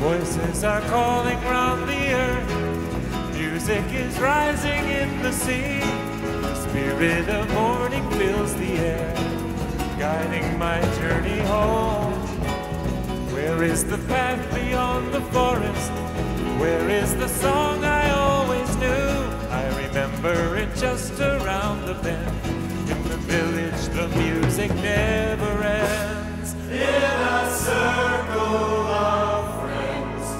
Voices are calling round the earth, music is rising in the sea, the spirit of morning fills the air, guiding my journey home. Where is the path beyond the forest? Where is the song I always knew? I remember it just around the bend. In the village the music never ends. In a circle of sound,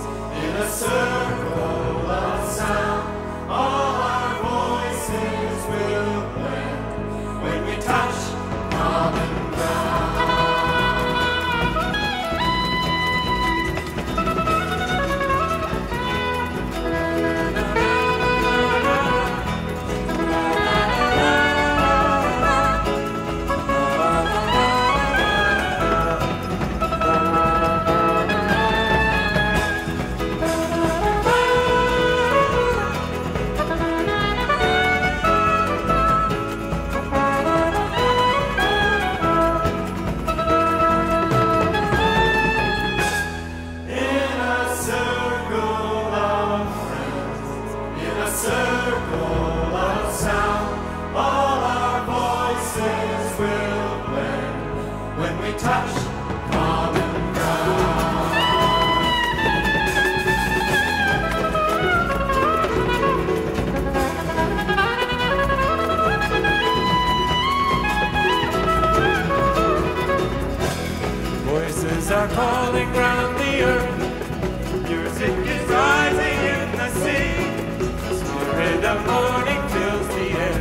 all our voices will blend when we touch common circle of sound, all our voices will blend when we touch common ground. Voices are calling round the earth, music is rising in the sea. The morning fills the air,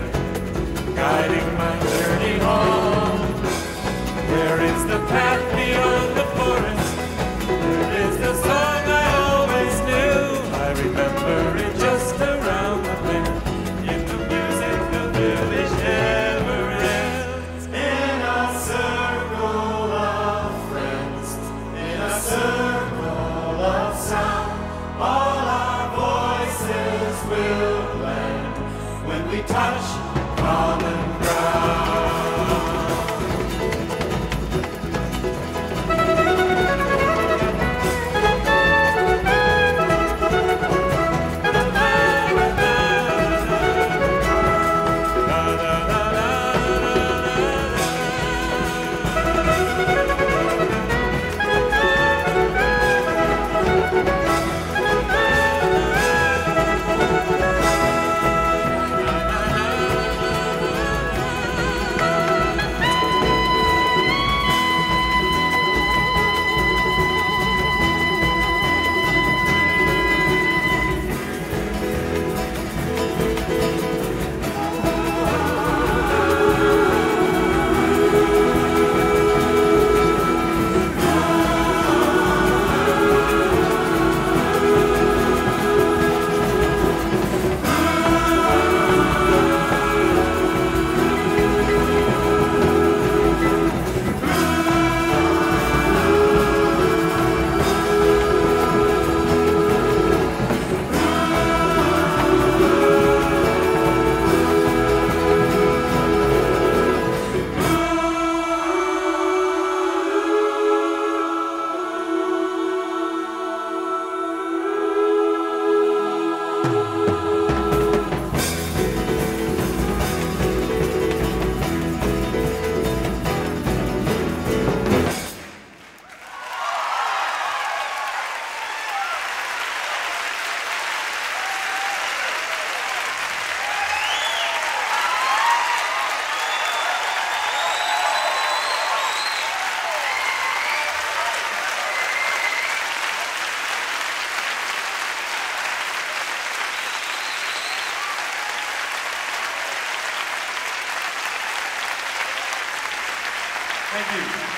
guiding my journey home. Where is the path beyond the forest? Where is the song I always knew? I remember it just around the bend. In the music, the village never ends. In a circle of friends, in a circle of sound, all our voices will when we touch common ground. Thank you.